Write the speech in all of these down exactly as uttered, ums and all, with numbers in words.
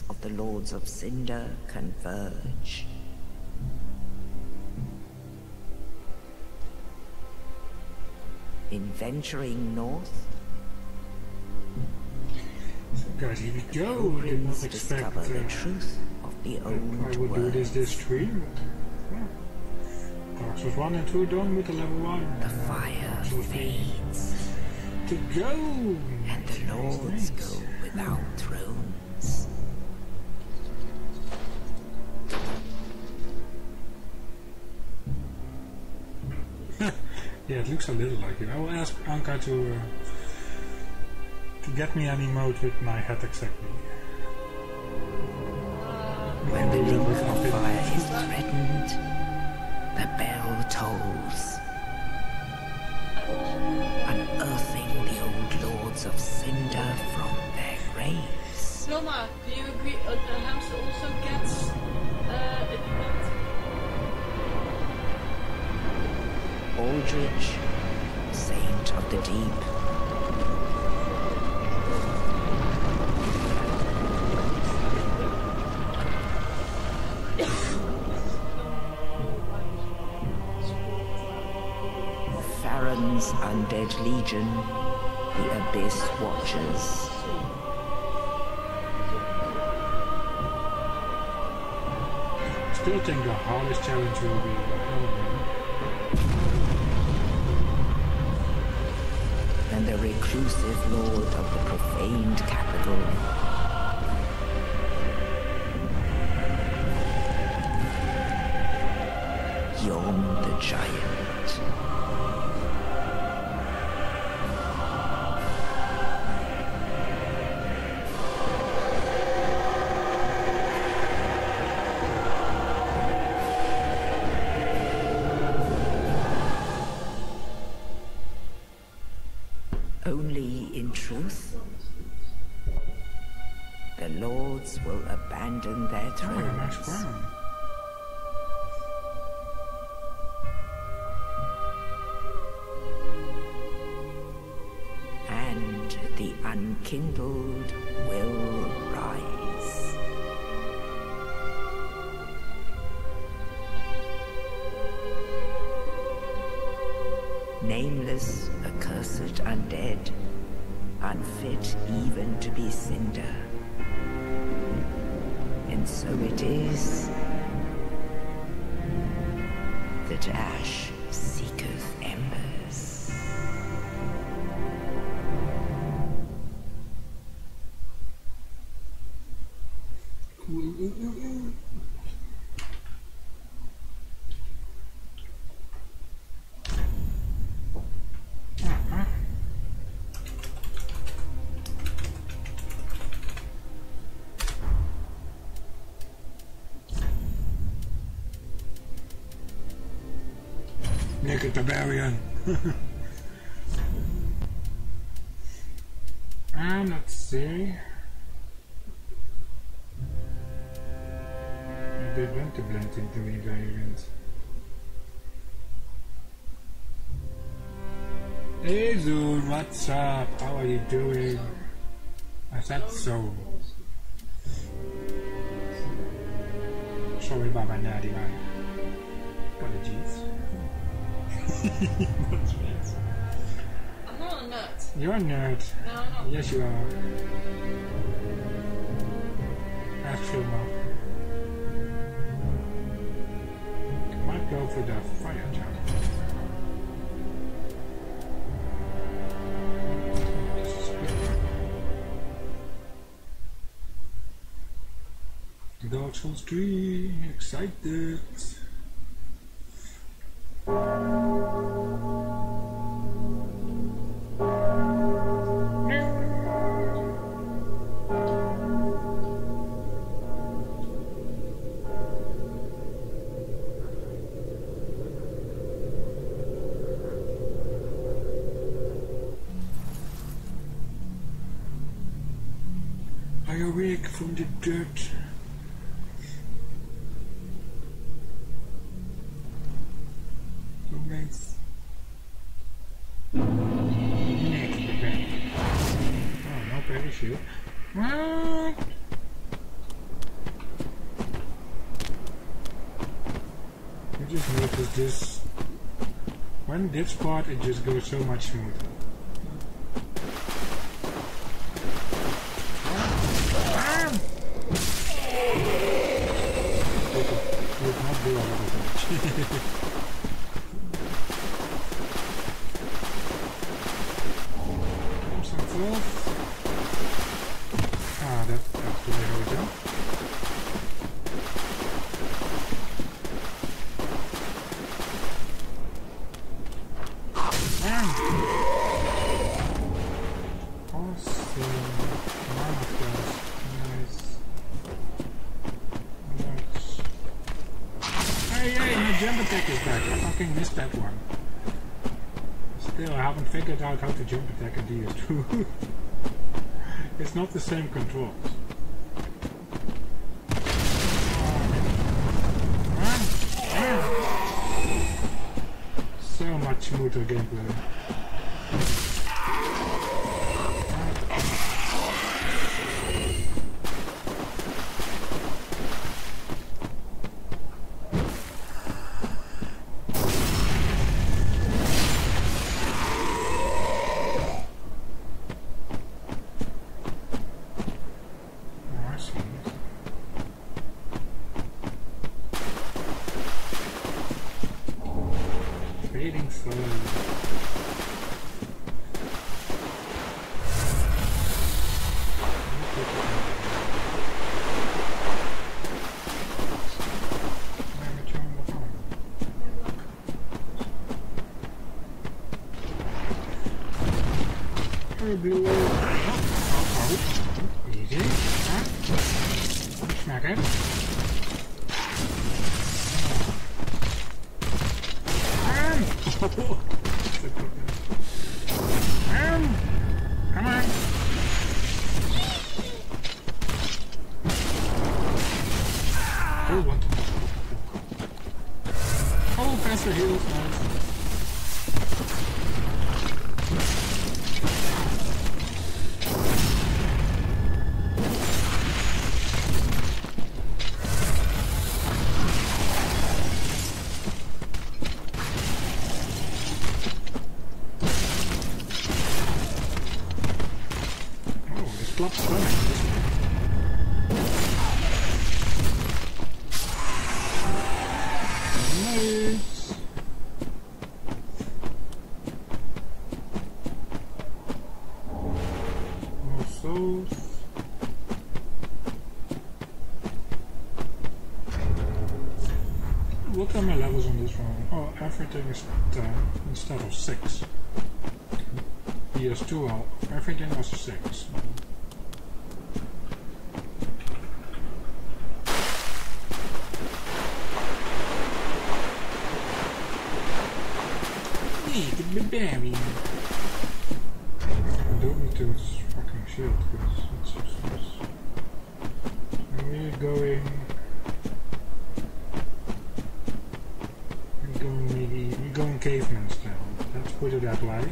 remnants of the Lords of Cinder converge. In venturing north, so guys, here we go. I did not expect uh, the truth of the old I would words. do this this stream. Yeah. Dark Souls one and two done with the level one. The fire fades. To go. And the lords go without thrones. Yeah, it looks a little like it. I will ask Anka to uh, to get me an emote with my hat exactly. When the link of fire is threatened, the bell tolls, unearthing the old lords of cinder from their graves. Loma, do you agree that the hamster also gets uh, a demand? Aldrich, saint of the deep. Farron's undead legion, the Abyss Watchers. Still think the hardest challenge will be the and the reclusive lord of the profaned capital. Yon the giant. Truth, the lords will abandon their thrones. Oh, and the unkindled will rise. Nameless, accursed undead, unfit even to be cinder. And so it is that ash seeketh embers. Naked Barbarian. And let's see. They went to blend into me, variant. Hey Zoon, what's up? How are you doing? I said so. Sorry about my naughty eye. Apologies. I'm not a nerd. You're a nerd. No, I'm not. Yes, you are. Ask your mom. I might go for the fire challenge. Dark Souls three. Excited. I awake from the dirt. Romance. Next event. Oh, no parachute. just notice this. When this part, it just goes so much smoother. Ah! It would not do a lot of damage. Ah, that, that's the way I would go. Ah. Awesome. None of those. Nice. Nice. Hey, hey, my jump attack is back. I fucking missed that one. Still, I haven't figured out how to jump attack in D S two. It's not the same controls. So much smoother gameplay. Blue. Oh, oh, oh. Easy. Huh? Smack it. Oh. Um. Come on. Oh, what? Oh, faster heals. Nice. What are my levels on this one? Oh, everything is ten instead of six. D S two, well, everything was six. Hey, the barbarian. I don't need to fucking shield because it's useless. And we're going. Caveman style. Let's put it that way.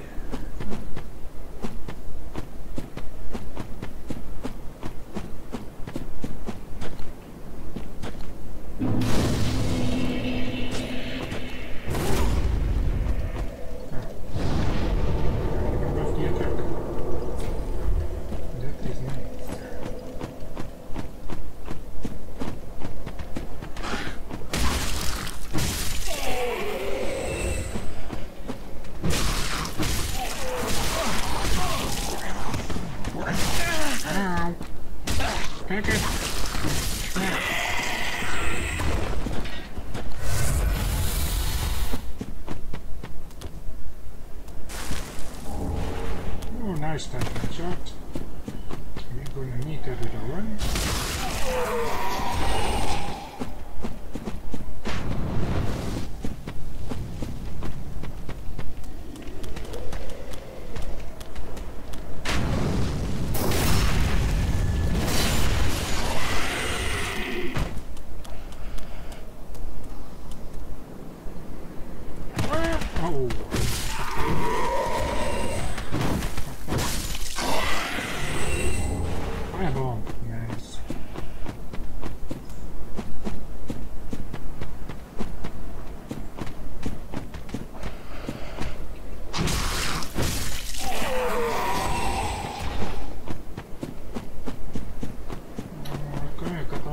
Oh,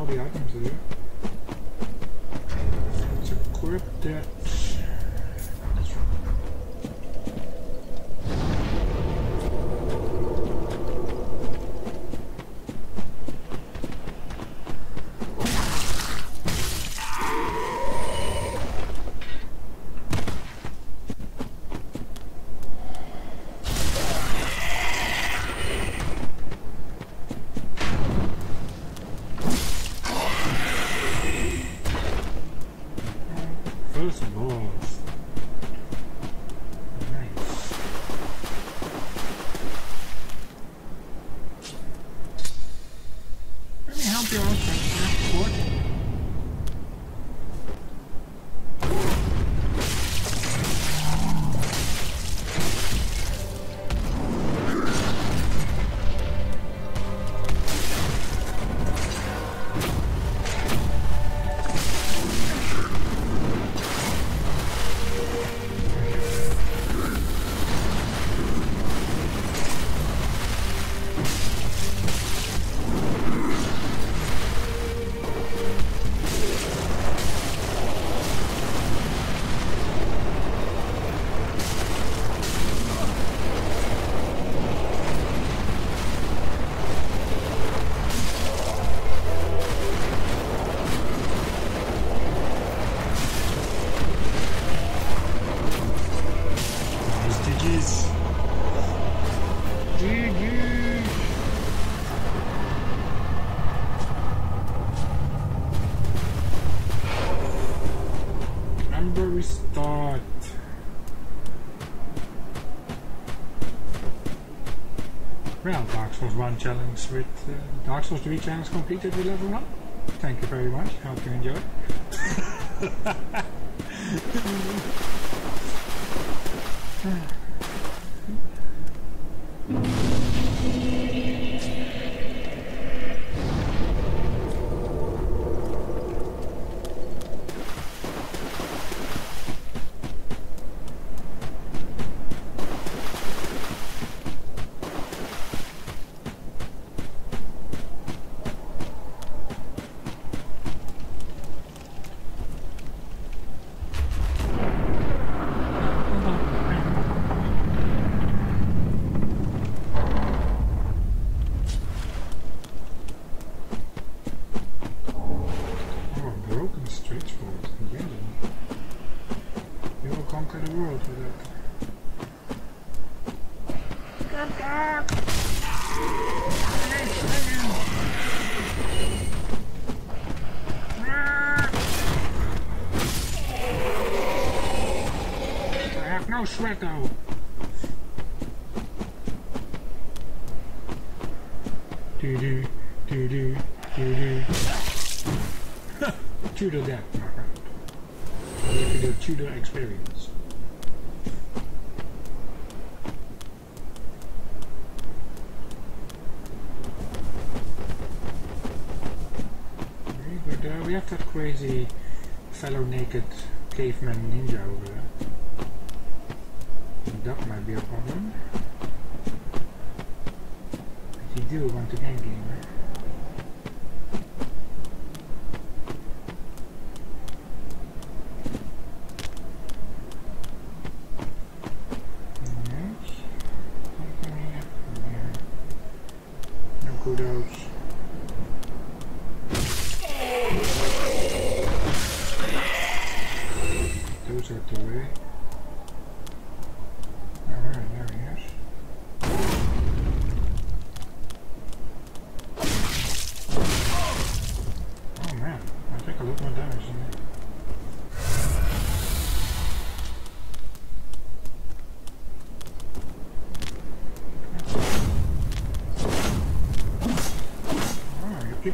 the items there. Let's equip that. Well, Dark Souls one challenge with uh, Dark Souls three challenge completed with level one. Thank you very much. Hope you enjoy. Shreko. Do do do do do do. Judo death, my friend. We have to do judo experience. Very good. Uh, we have that crazy fellow naked caveman ninja over there. That might be a problem. But you do want to end game.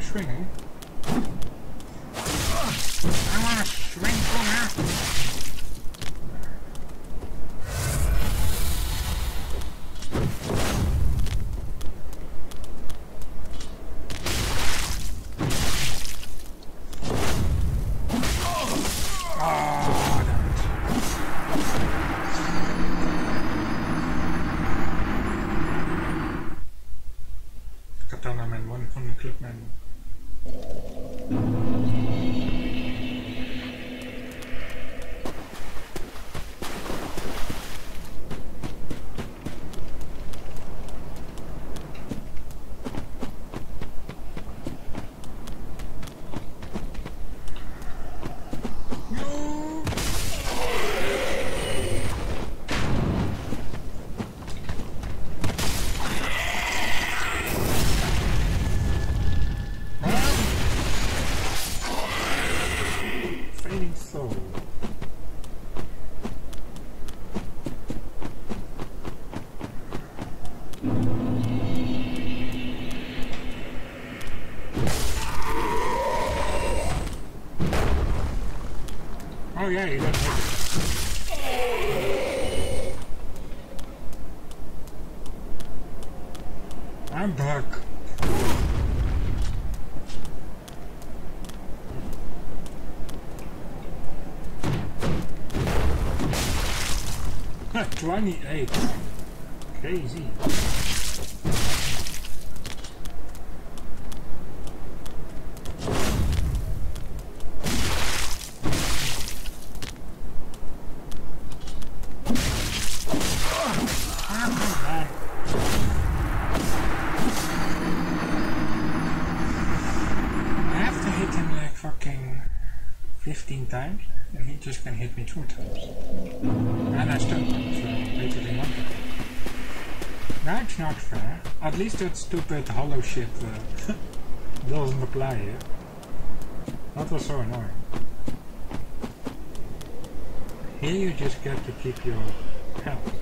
Shrinking. I want to shrink from her. Oh, damn it. Katana man, one from the clip man. Oh yeah, you got it. I'm back. twenty eight. Crazy. Times, and he just can hit me two times. And I stunned him, so basically not bad. That's not fair. At least that stupid hollow shit uh, doesn't apply here. That was so annoying. Here you just get to keep your health.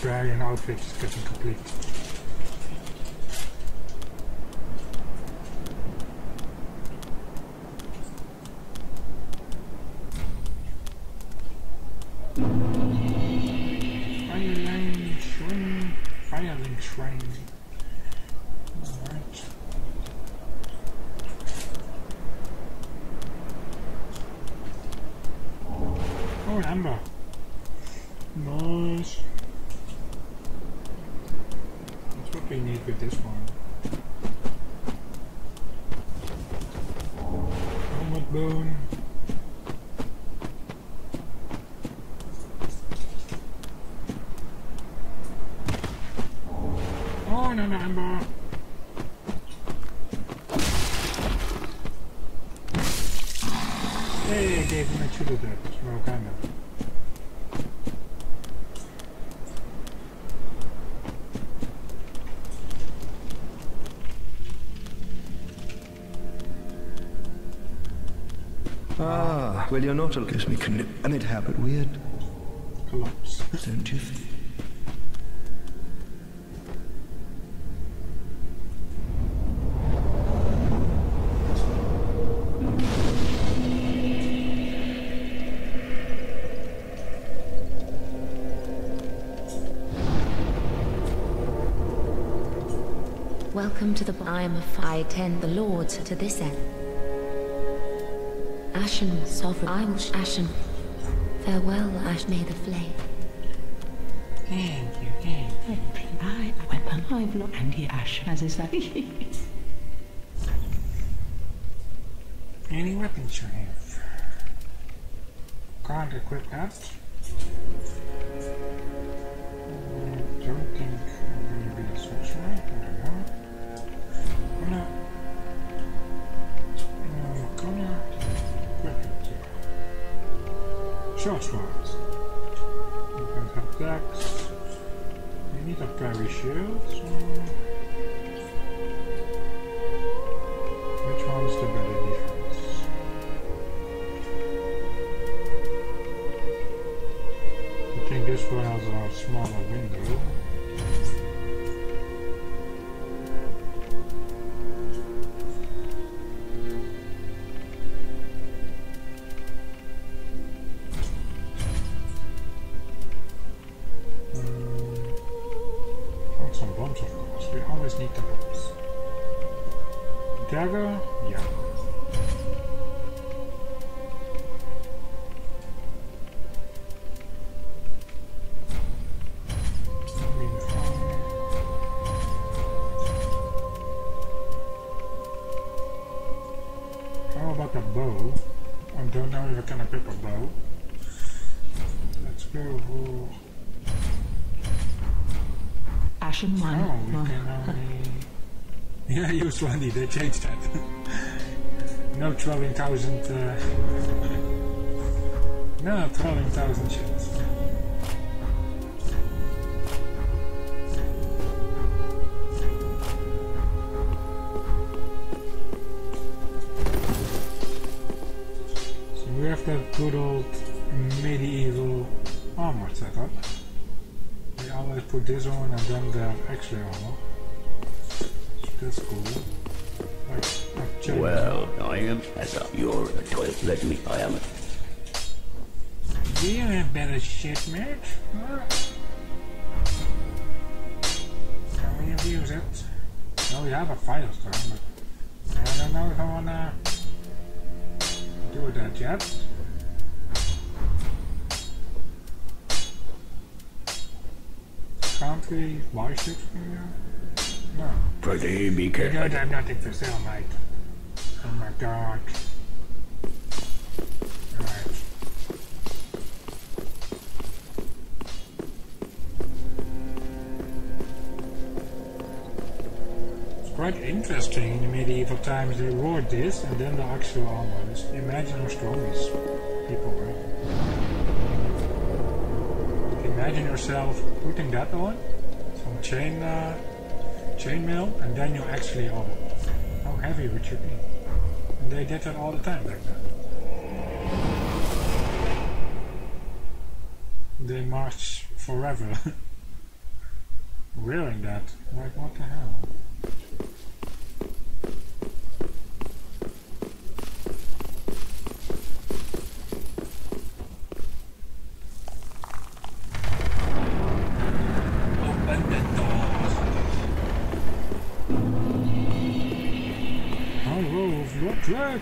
Dragon outfit is getting complete. Firelink Shrine. Firelink Shrine. Alright. Oh, Amber. Nice. We need with this one. Helmet bone. Oh no no Amber. Hey, I gave him a chili there, so kind of. Well, your noodle gives me connip, and it happened weird. Collapse. Don't you think? Welcome to the Biome of Fire. Ten the Lords to this end. Ashen Sovereign, I'm Ashen. Farewell, Ash. May the flame. Thank you, thank you. I weapon I've lost and the Ash as is that. Any weapons you have? Can't equip that. I don't think I'm going to be a sorcerer. I don't know. I'm gonna. I'm gonna equip it here. Short swords. We don't have dax. We need a parry shield. So which one's the better defense? This one has a smaller window. Hmm. And some bombs, of course. We always need the bombs. Dagger? Yeah. Randy, they changed that. No twelve thousand uh, no twelve thousand shots. So we have that good old medieval armor setup. We always put this on and then the extra armor. That's cool. I, well, I am as a you're a toilet. Let me. I am. We have better shit, mate. Can we use it? No, we have a firestorm, but I don't know if I wanna do that yet. Can't we buy shit from here? No. Pretty be careful. You know, I'm nothing for sale, mate. Oh my god. Alright. It's quite interesting in the medieval times they wore this and then the actual armor. Just imagine how strong these people were. Imagine yourself putting that on, some chain uh, chainmail, and then you actually own it. How heavy would you be? And they did that all the time back then. They marched forever wearing that. Like, what the hell? Look!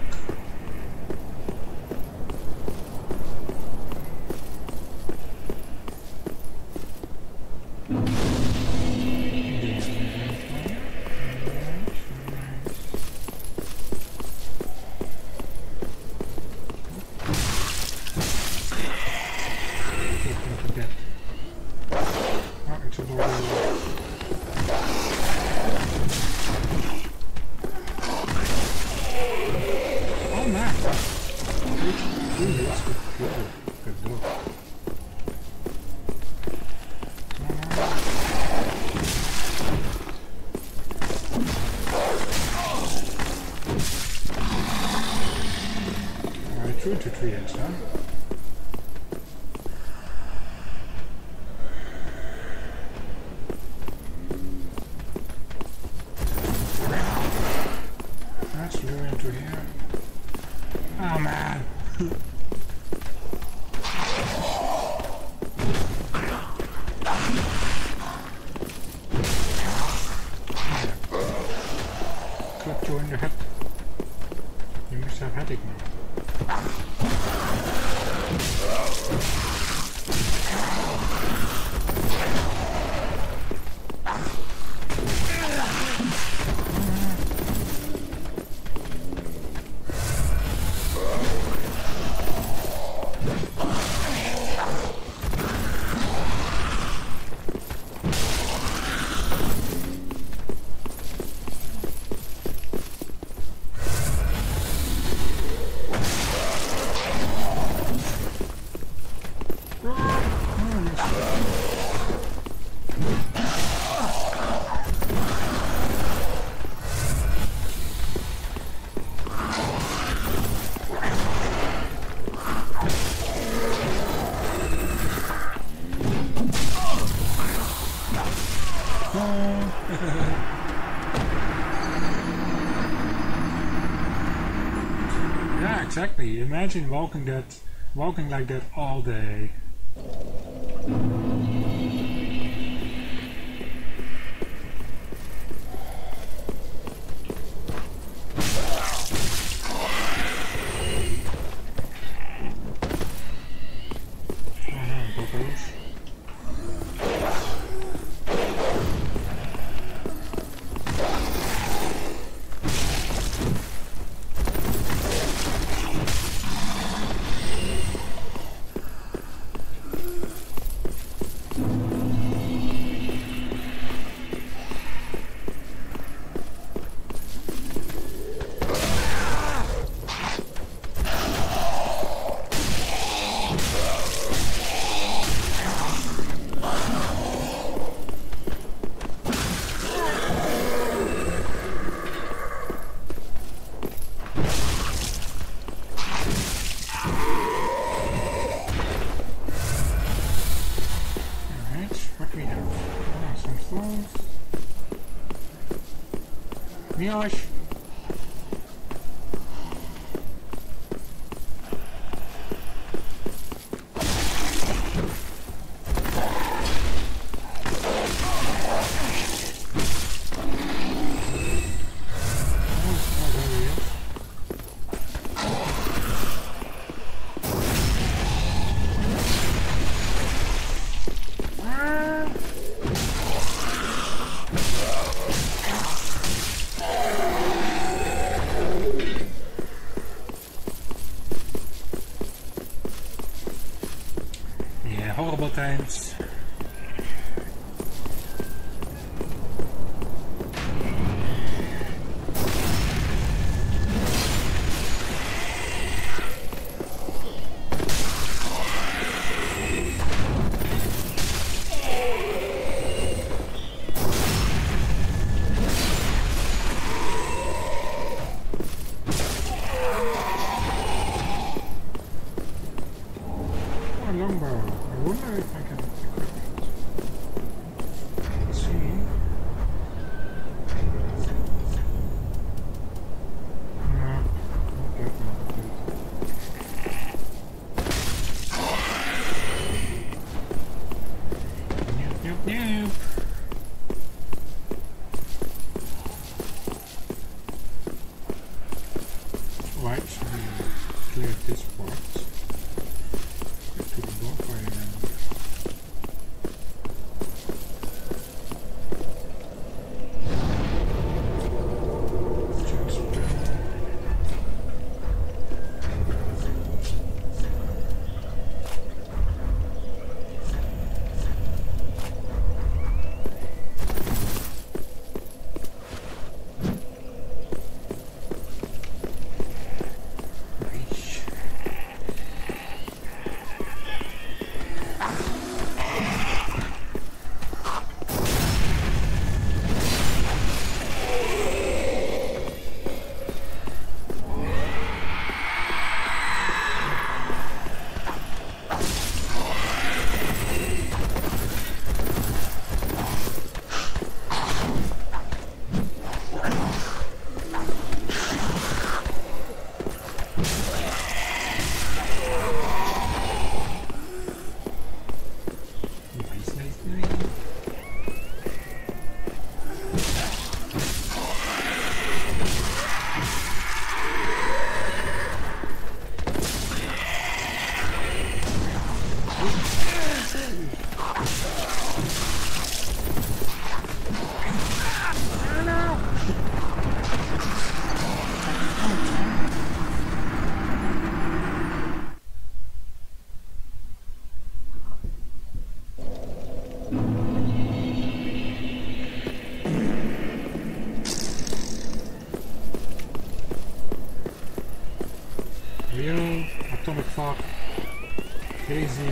your head. You must have headache now. Exactly. Imagine walking that, walking like that all day. Miosh. Times. Weirdo, atomic fuck, crazy.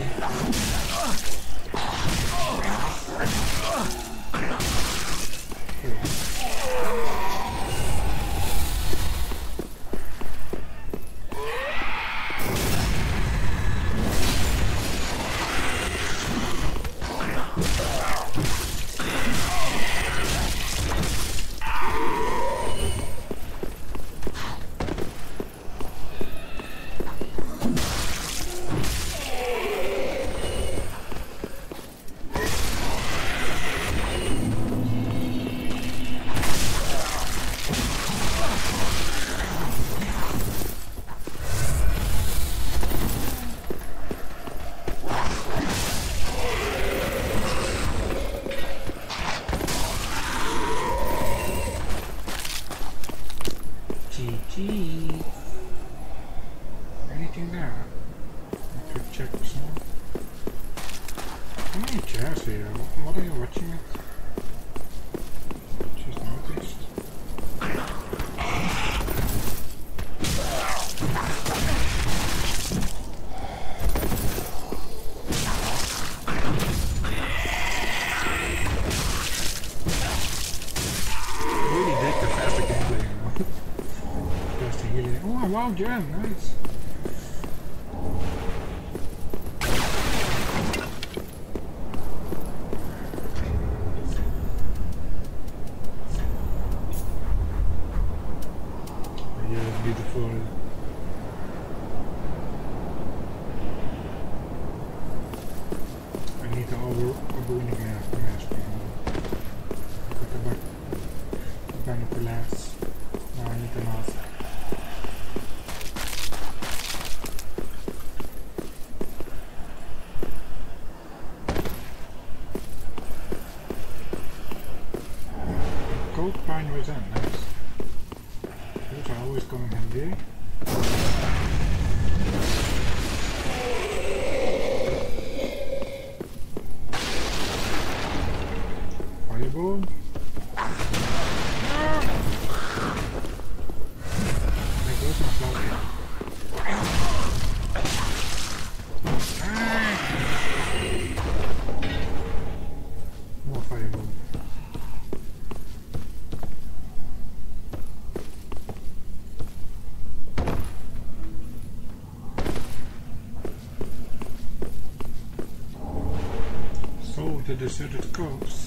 Wow, Jen, nice. Yeah, beautiful. I need to over overwinning a match. Put the back, down the last. Now I need to mask. The deserted coast.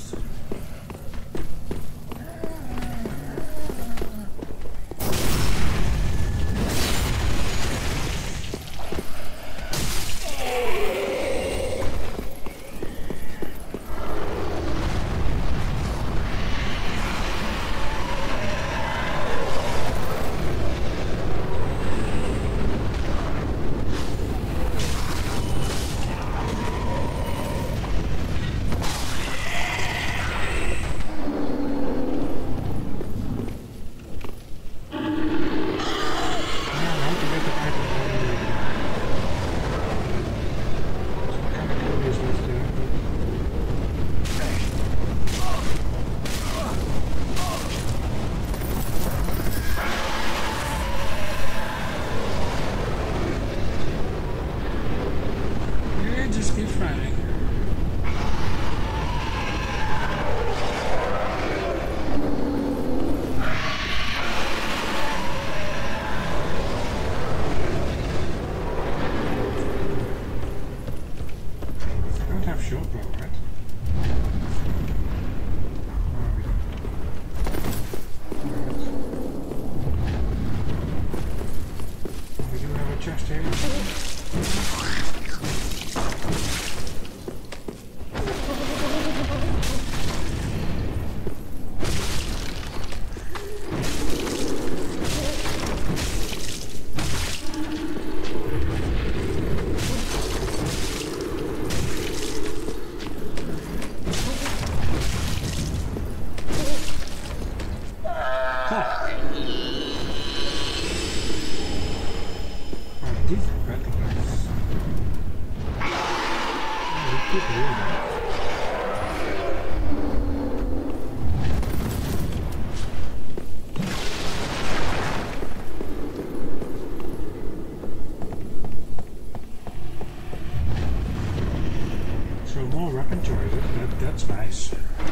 Nice. My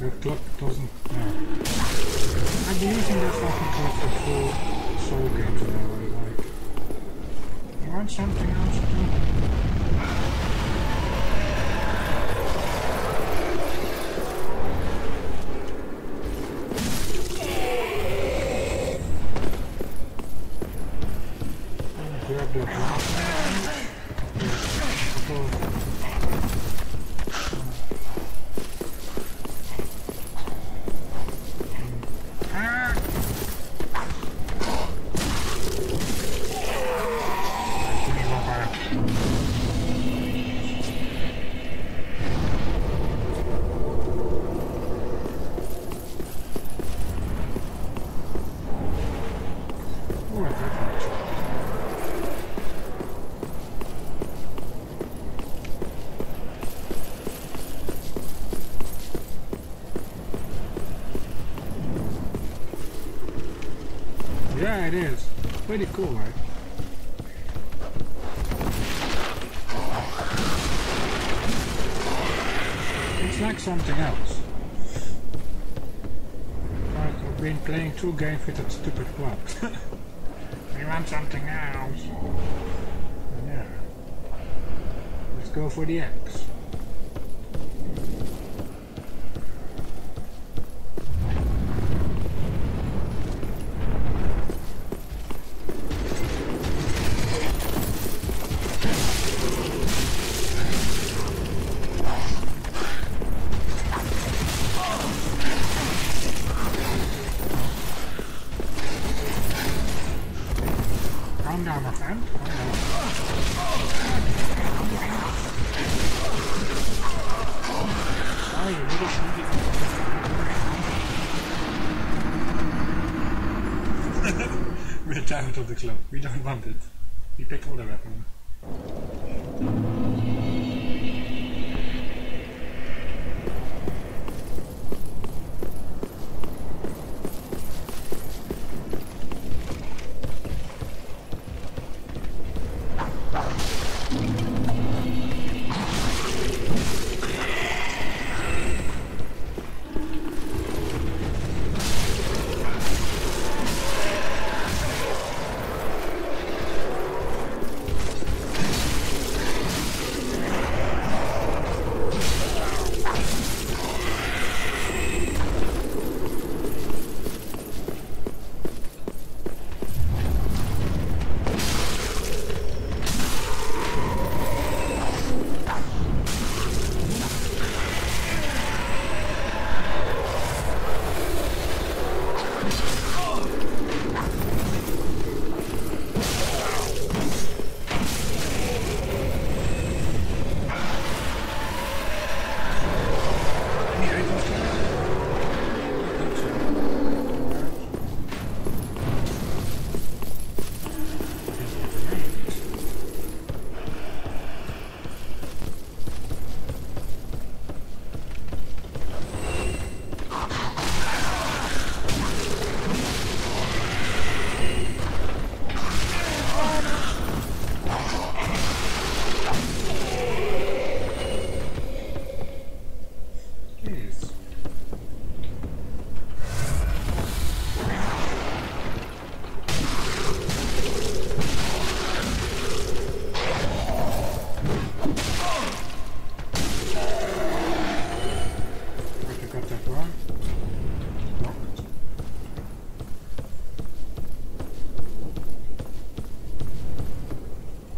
good club doesn't. No. I've been using that fucking club for full soul games now. Like, you want something else to do? Yeah, it is. Pretty cool, right? It's like something else. Like I've been playing two games with that stupid club. We want something else. Yeah. Let's go for the axe. Out of the club. We don't want it. We pick all the weapons.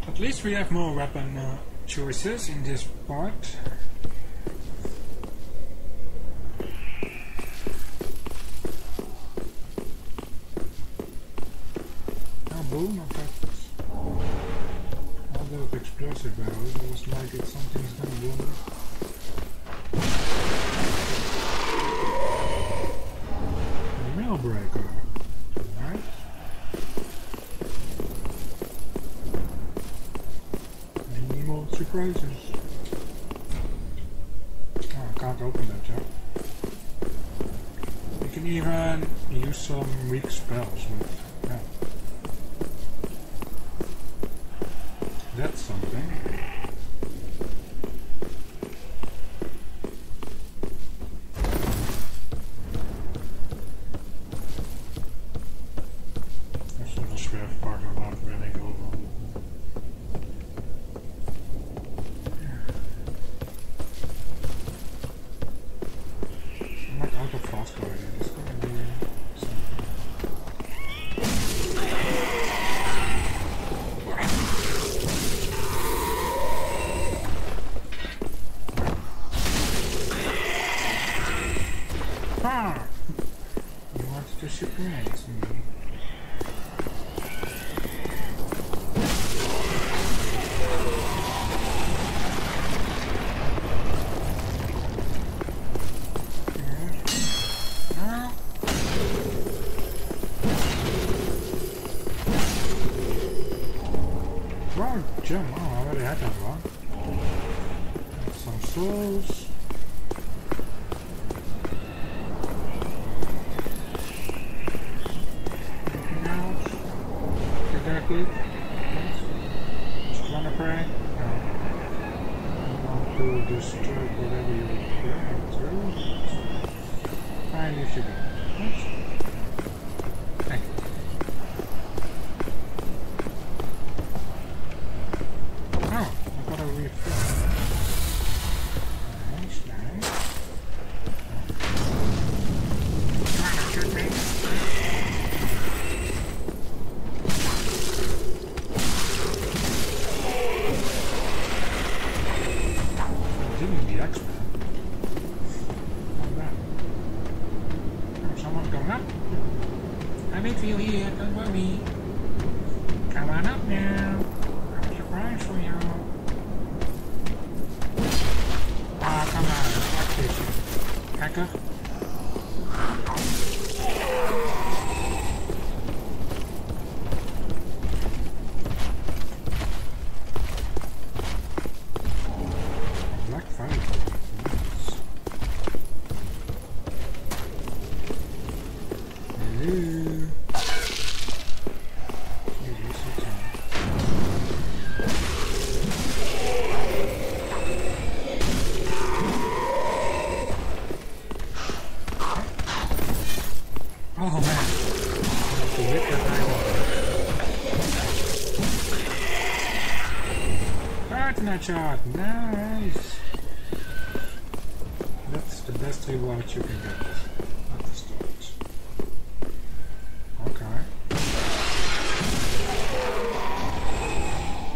At least we have more weapon uh, choices in this part. Oh, boom, I got this. All those explosive barrels, it was like it's something's gonna boom. A nail breaker. Surprises. Oh, I can't open that yet. You can even use some weak spells with that. That's something. Shot. Nice. That's the best reward you can get at the storage. Okay.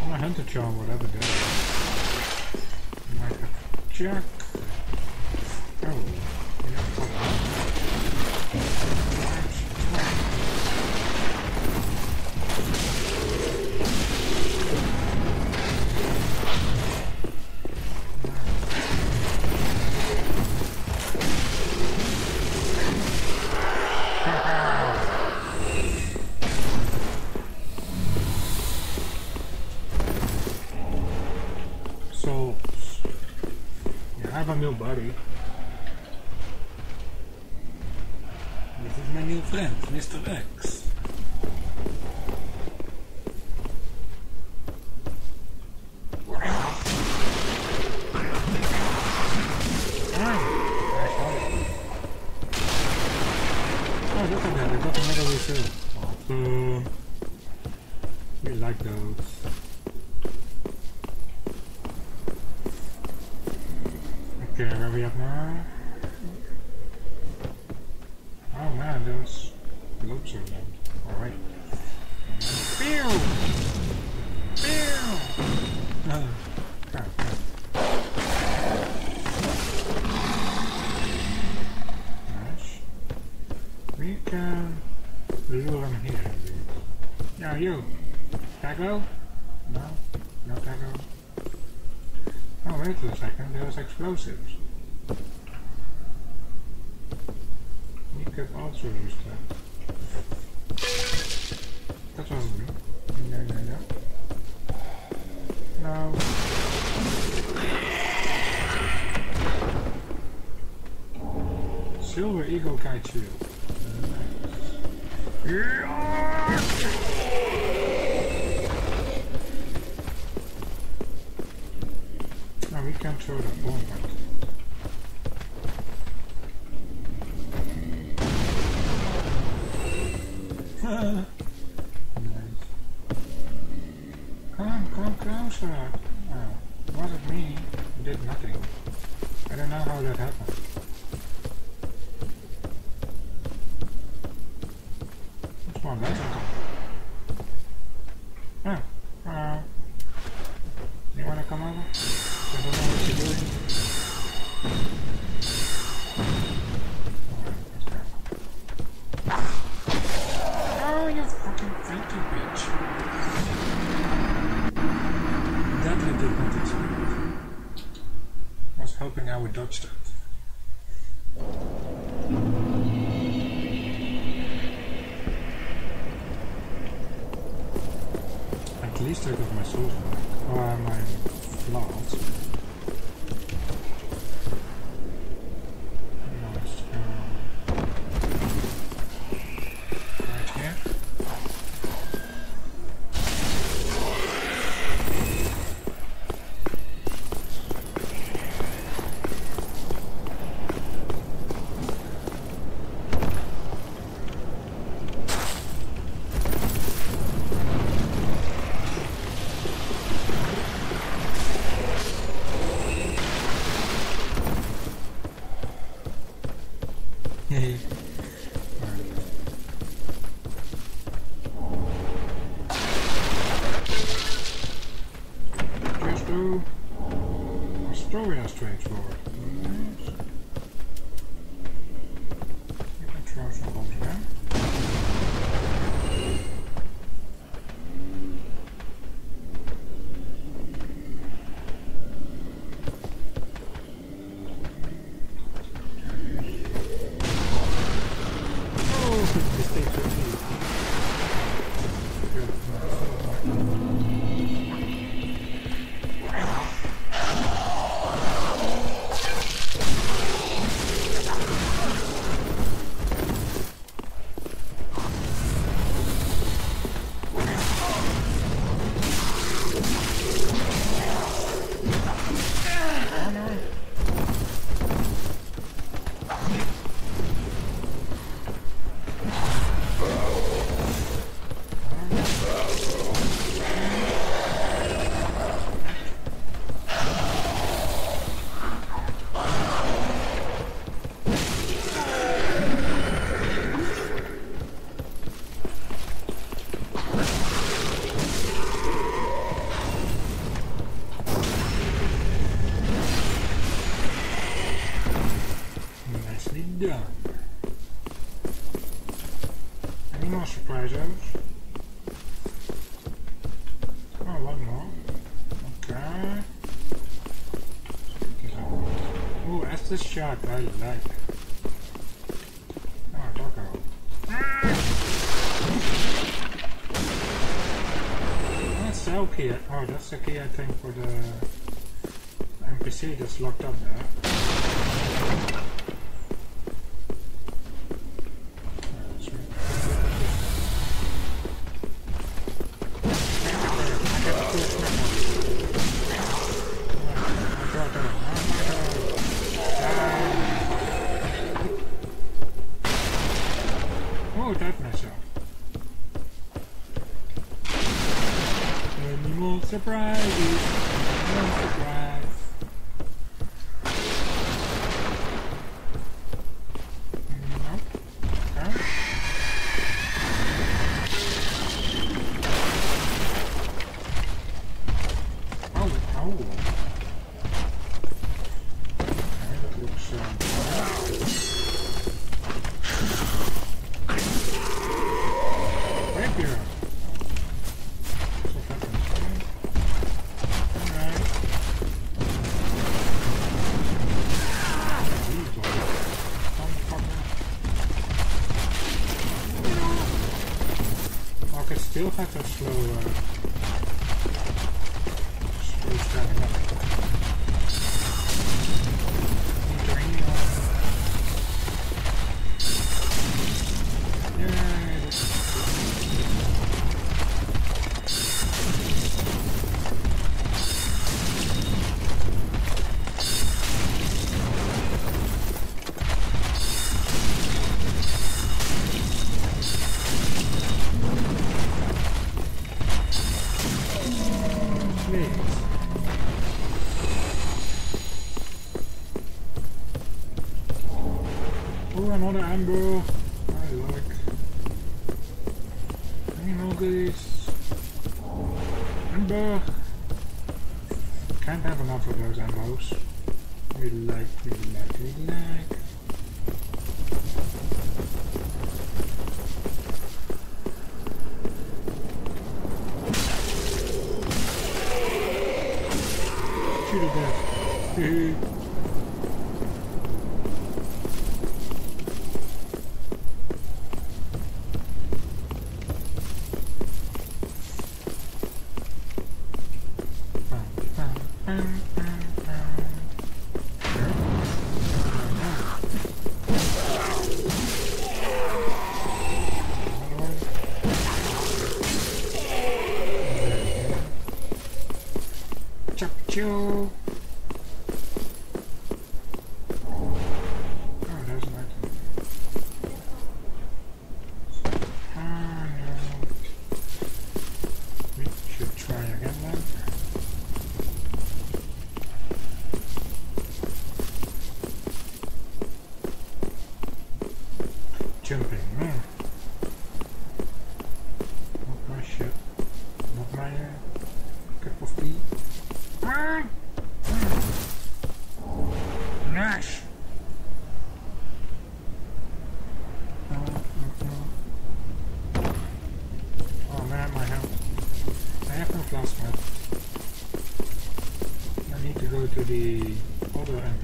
My hunter charm, whatever that is. I might have to check. New buddy. This is my new friend, Mister X. Oh, look at that, I got another refill. Oh, we like those. Okay, where are we at now? Oh man, those loops are loud. Alright. Pew! Pew! Oh, crap, crap. Nice. We can lure them here a bit. Now you, tackle? No, no tackle. Oh, wait a second, there's explosives. You could also use that. That wasn't me. No, no, no. No. Silver Eagle Kite shield. Nice. Yeah! We can throw the bomb at it. Nice. Come, come closer. Oh, wasn't me. Did nothing. I don't know how that happened. What's one laser gun? Oh, uh, you wanna come over? I don't know what you're doing. Alright, let's go. like a fucking psycho bitch. That I did not expect. I was hoping I would dodge that. At least I got my souls back, or my flaws. This shot I like. Oh, don't go. That's the key. Oh, that's the key I think for the N P C that's locked up there. Still have a slow, uh, slow standing up. Another amber, I like. I mean, all these amber. Can't have enough of those ambers. We like, we like, we like. pretty good.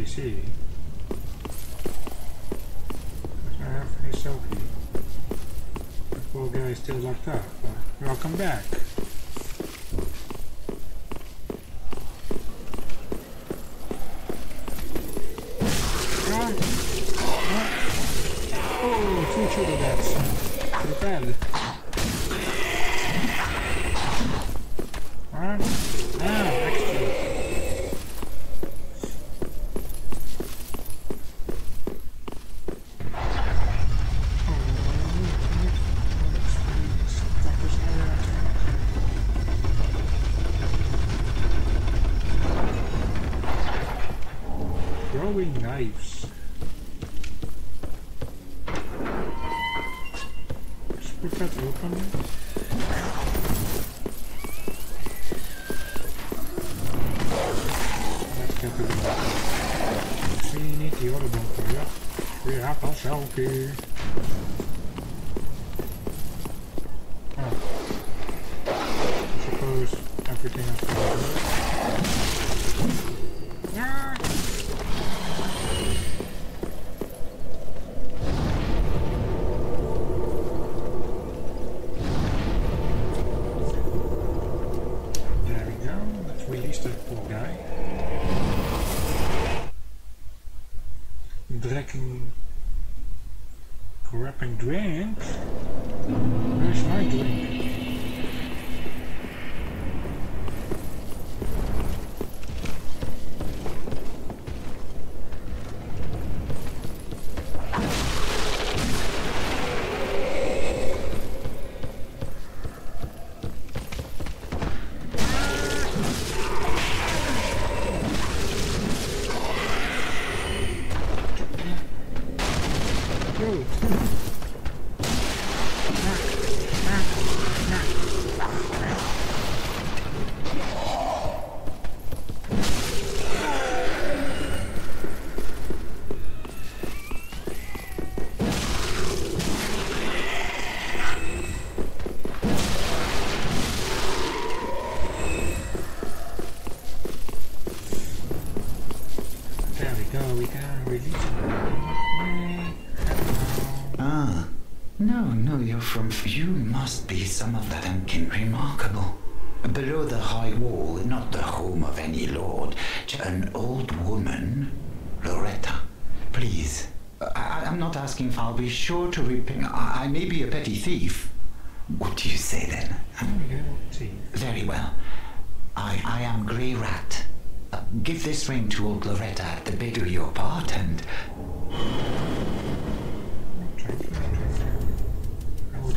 See. I have a selfie. The poor guy is still locked up. Welcome back. Oh, two shooter bats. Pretty bad. Knives. Just put that open. Let's get to the bottom. We need the other one, yeah? We have a selfie. Ah. I suppose everything has to be done. Grabbing drink? Where's my drink? From you must be some of the Duncan remarkable. Below the high wall, not the home of any lord, an old woman, Loretta. Please, I, I'm not asking for. I'll be sure to repay. I, I may be a petty thief. What do you say then? Very well. I, I am Grey Rat. Uh, give this ring to old Loretta at the bed of your part and.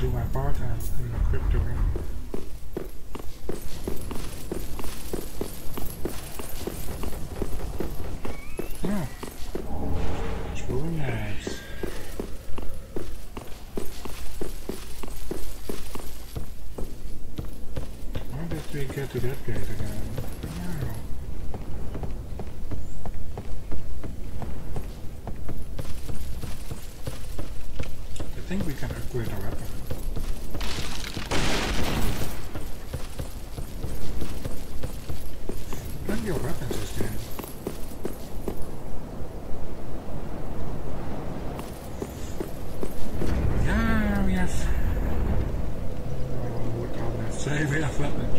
Do my part and equip the ring. Yeah. It's really nice. How did we get to that gate again? I think we can upgrade our weapon. Your weapons is good. Save enough weapons.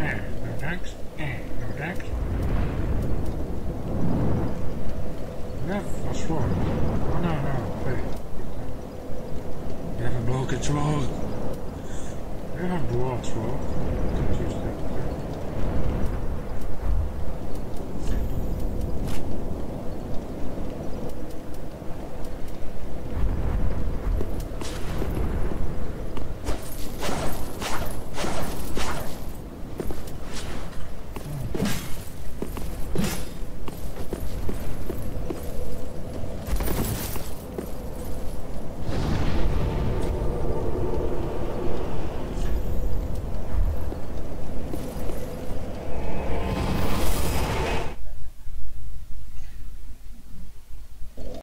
And no tanks. And no tanks. Left or sword? Oh no, no, wait. Left a bloke at sword. Left a dwarf sword.